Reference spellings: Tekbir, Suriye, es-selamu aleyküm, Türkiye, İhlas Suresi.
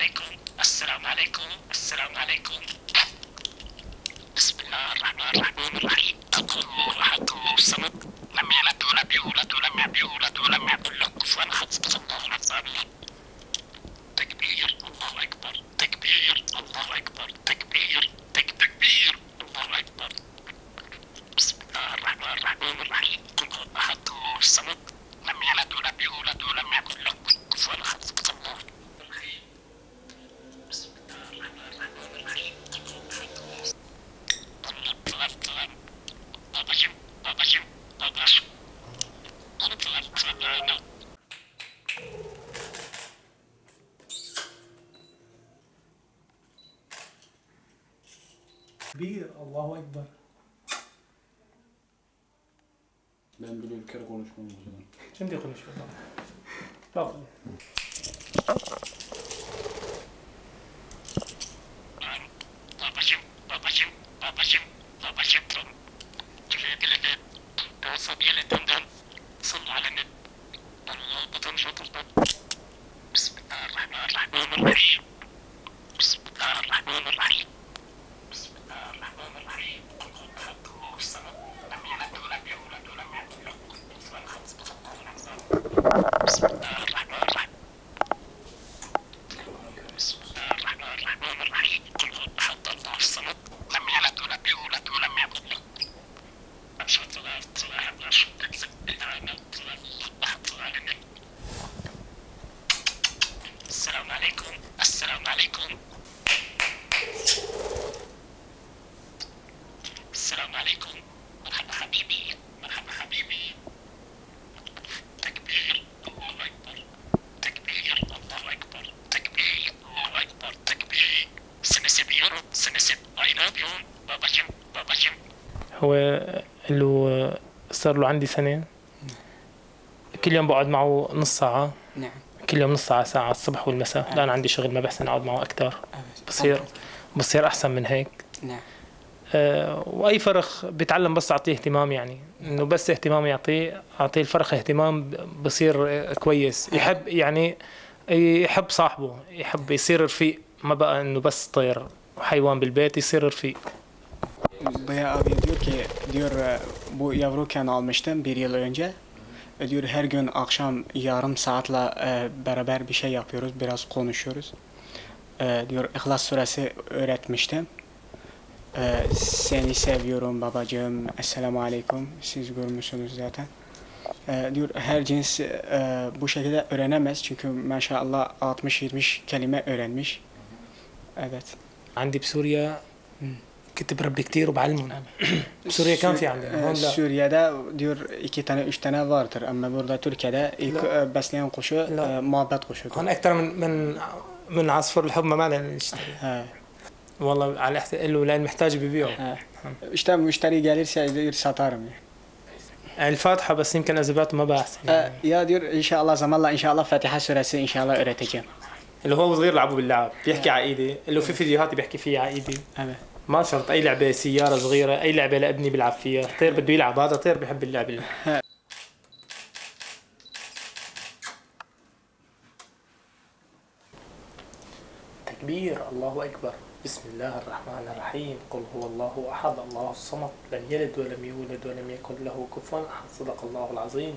عليكم، السلام عليكم، السلام عليكم. بسم الله الرحمن الرحيم. أقول الله أحد الله الصمد، لم يلد ولم يولد ولم يولد ولم يكن له كفوا أحد. الله العظيم. تكبير، الله أكبر، تكبير، الله أكبر، تكبير، تكبير، الله أكبر. بسم الله الرحمن الرحيم. قل هو أحد الله الصمد، لم يلد ولم يولد ولم يكن له كفوا أحد. Tekbir, Allahu Ekber. Ben bile bir kere konuşmam o zaman. Şimdi konuşuyor, tamam. Bak. هو اللي صار له عندي سنة، كل يوم بقعد معه نص ساعة. نعم. كل يوم نص ساعة، ساعة الصبح والمساء. الآن عندي شغل ما بحسن أقعد معه أكثر، بصير أحسن من هيك. نعم. وأي فرخ بيتعلم بس أعطيه اهتمام، يعني إنه بس اهتمام أعطيه الفرخ اهتمام بصير كويس. يحب، يعني يحب صاحبه، يحب يصير رفيق، ما بقى إنه بس طير وحيوان بالبيت، يصير رفيق. Bayağı abi diyor ki, diyor bu yavruken almıştım bir yıl önce. Diyor her gün akşam yarım saatle beraber bir şey yapıyoruz, biraz konuşuyoruz. Diyor İhlas Suresi öğretmiştim. Seni seviyorum babacığım, Esselamu Aleyküm. Siz görmüşsünüz zaten. Diyor her cins bu şekilde öğrenemez çünkü maşallah 60-70 kelime öğrenmiş. Evet. Andi Suriye. كنت بربي كتير وبعلمهم. سوريا كان في عندنا، هون لا. سوريا ده ديور 2 تنة 3 تنة فارتر، أما برضه تركيا ده بس لين قشو ما بتقشو. هون أكثر من عصفور الحب ما معنا نشتري. والله على حسب له لين محتاج ببيعه. اشتري مشتري قال يصير ساتارم. الفاتحة بس يمكن أزبات ما بحسن. يا ديور إن شاء الله زمان الله إن شاء الله فاتحة سورسي إن شاء الله قرأتكم. اللي هو صغير لعبوا باللعب، بيحكي عقيدة، اللي في فيديوهات بيحكي فيها عقيدة. ما شرط أي لعبة، سيارة صغيرة، أي لعبة لابني بيلعب فيها، طير بده يلعب، هذا طير بيحب اللعب اللي. تكبير، الله أكبر، بسم الله الرحمن الرحيم، قل هو الله أحد، الله الصمد، لم يلد ولم يولد ولم يكن له كفوا أحد، صدق الله العظيم.